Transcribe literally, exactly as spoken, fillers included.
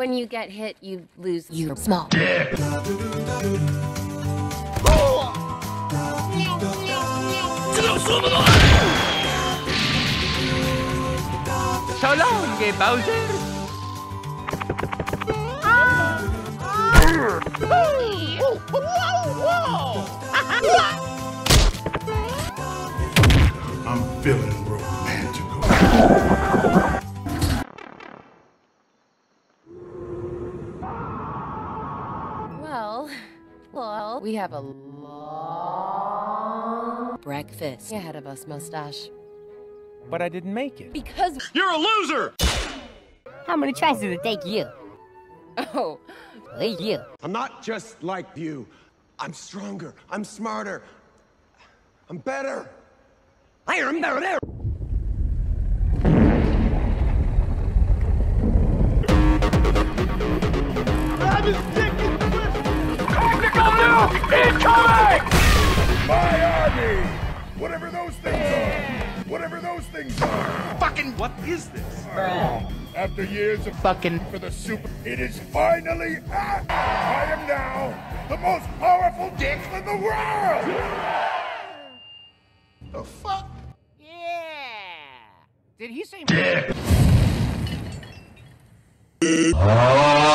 When you get hit, you lose your small dick. So long, gay Bowser! I'm feeling romantical. Well, well, we have a long breakfast ahead of us, Mustache. But I didn't make it. Because you're a loser! How many tries did it take you? Oh, you. I'm not just like you. I'm stronger. I'm smarter. I'm better. I am better. I'm just taking this. Tactical nuke incoming! My army! Whatever those things yeah. are. Whatever those things are. Fucking what is this? Oh. After years of fucking for the super, it is finally out. I am now the most powerful dick in the world. The fuck? Yeah. Did he say? Yeah.